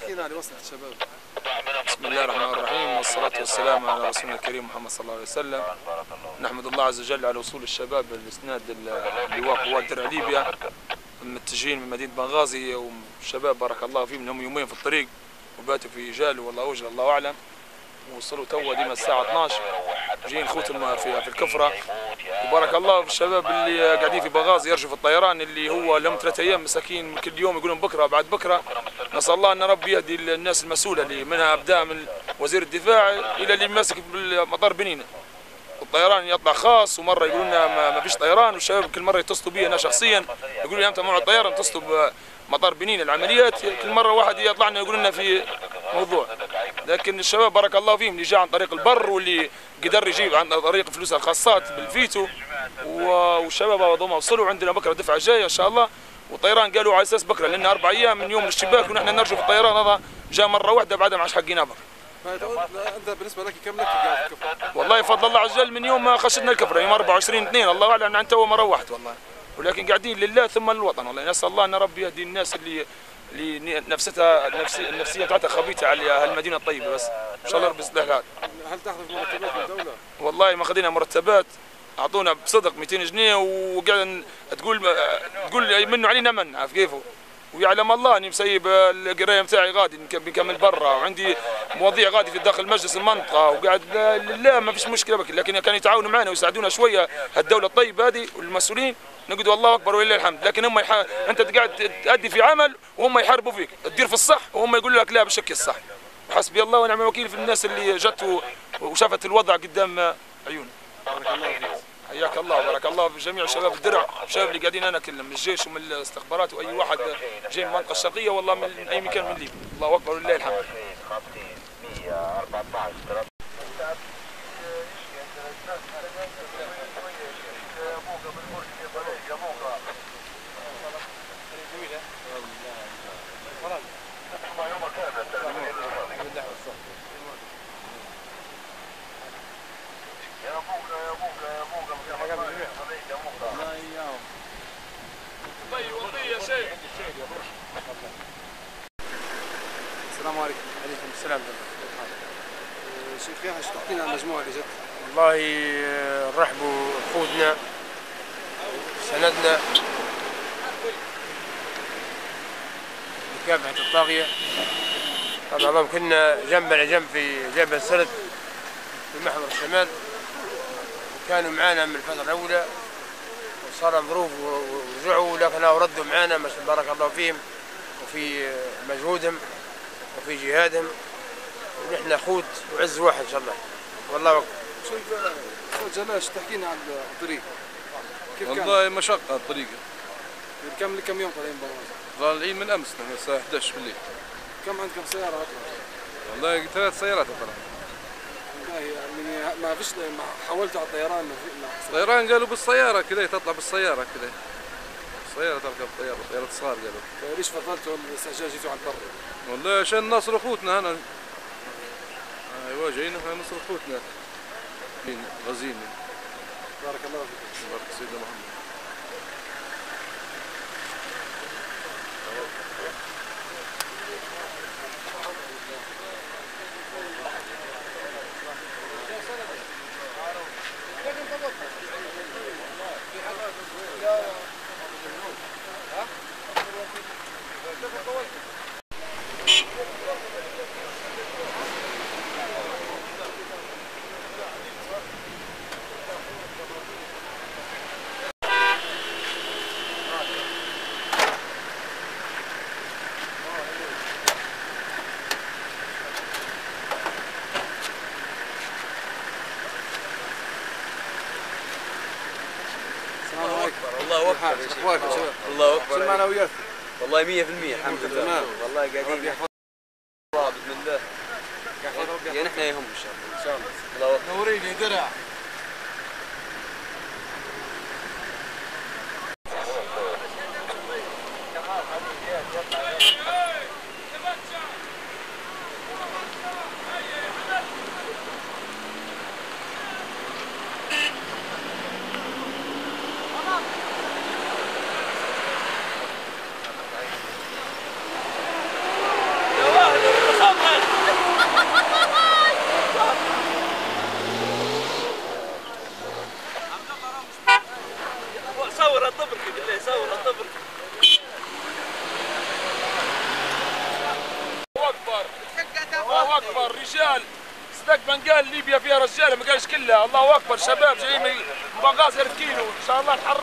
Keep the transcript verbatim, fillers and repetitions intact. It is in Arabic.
تحكينا على وصلة الشباب. بسم الله الرحمن الرحيم، والصلاة والسلام على رسولنا الكريم محمد صلى الله عليه وسلم. نحمد الله عز وجل على وصول الشباب لإسناد اللواء قوات درع ليبيا متجهين من مدينة بنغازي، والشباب بارك الله فيهم لهم يومين في الطريق وباتوا في جال والله وجل الله أعلم، وصلوا توا ديما الساعة اثناعش جايين خوتهم في, في الكفرة، وبارك الله في الشباب اللي قاعدين في بنغازي يرجوا في الطيران اللي هو لهم ثلاثة أيام مساكين كل يوم يقولون بكرة بعد بكرة. نسأل الله أن ربي يهدي الناس المسؤولة اللي منها أبدأ من وزير الدفاع إلى اللي ماسك بالمطار بنينة، الطيران يطلع خاص ومرة يقولون ما فيش طيران، والشباب كل مرة يتصلوا بي أنا شخصيا يقولوا لي أمتى موعد الطيران اتصلوا بمطار بنينة العمليات، كل مرة واحد يطلع لنا يقول لنا في موضوع. لكن الشباب بارك الله فيهم اللي جاء عن طريق البر واللي قدر يجيب عن طريق فلوسها الخاصات بالفيتو، والشباب هذوما وصلوا عندنا بكره دفعه جايه ان شاء الله، والطيران قالوا على اساس بكره لان اربع ايام من يوم الاشتباك ونحن نرجو في الطيران هذا جاء مره واحده بعدها ما عادش حقينا بكره. انت بالنسبه لك كم لك الكفره؟ والله بفضل الله عز وجل من يوم ما خشتنا الكفره يوم أربعة وعشرين اثنين الله اعلم عن تو ما روحت والله، ولكن قاعدين لله ثم للوطن والله. نسال الله ان ربي يهدي الناس اللي اللي نفسيتها النفسيه بتاعتها خبيثه على هالمدينه الطيبه، بس ان شاء الله ربي يصلح لها. هل تاخذ مرتبات من الدوله؟ والله ما خذينا مرتبات، اعطونا بصدق مئتين جنيه وقاعد تقول تقول منه علينا من عارف كيفه، ويعلم الله اني مسيب القرايه نتاعي غادي نكمل برا وعندي مواضيع غادي في داخل مجلس المنطقه وقاعد لله ما فيش مشكله بك، لكن كانوا يتعاونوا معنا ويساعدونا شويه هالدوله الطيبه هذه والمسؤولين نقول والله اكبر ولله الحمد، لكن هم يح... انت قاعد تأدي في عمل وهم يحاربوا فيك، تدير في الصح وهم يقولوا لك لا بشكل الصح. حسبي الله ونعم الوكيل في الناس اللي جت وشافت الوضع قدام عيونها. حياك الله وبارك الله في جميع شباب الدرع، الشباب اللي قاعدين انا كلهم من الجيش ومن الاستخبارات واي واحد جاي من المنطقه الشرقيه والله من اي مكان من ليبيا، الله اكبر ولله الحمد. السلام عليكم. عليكم السلام. شيخ يحيى تحكينا عن المجموعة اللي جت؟ والله رحبوا خوذنا سندنا مكافحة الطاغية، طبعا كنا جنب على جنب في جبل سرد في محور الشمال، كانوا معانا من الفترة الأولى وصار ظروف ورجعوا، لكن ردوا معانا ما شاء الله بارك الله فيهم وفي مجهودهم وفي جهادهم، ونحن خوت وعز واحد ان شاء الله والله اكبر. شو جلاش تحكينا عن الطريق؟ كيف كان؟ والله مشقة الطريق. كم كم يوم طالعين برا؟ طالعين من امس الساعة احد عشر بالليل. كم عندكم سيارة طلعت؟ والله ثلاث سيارات طلعت. يعني ما فيش حاولت على الطيران الطيران قالوا بالسيارة كذا تطلع بالسيارة كذا. السيارة تركب الطيارة، طيارة صغار قالوا. ليش فضلتوا الاستعجال جيتوا على البر؟ والله عشان نصر اخوتنا هنا. ايوه جايين احنا نصر اخوتنا. غازيين. بارك الله فيك. بارك سيدنا محمد. الله اكبر يا شيخ، الله اكبر. شو المعنويات؟ والله مئة بالمئة الحمد لله، والله قاعدين يحفظ الله باذن الله، يعني احنا يهم ان شاء الله. ان شاء الله نوريني درع. صور الطبرك بالله، صور الطبرك. الله أكبر، الله أكبر. رجال صدق من قال ليبيا فيها رجال، ما قالش كلها. الله أكبر، شباب جايين من مغازل كيلو، إن شاء الله نحرر.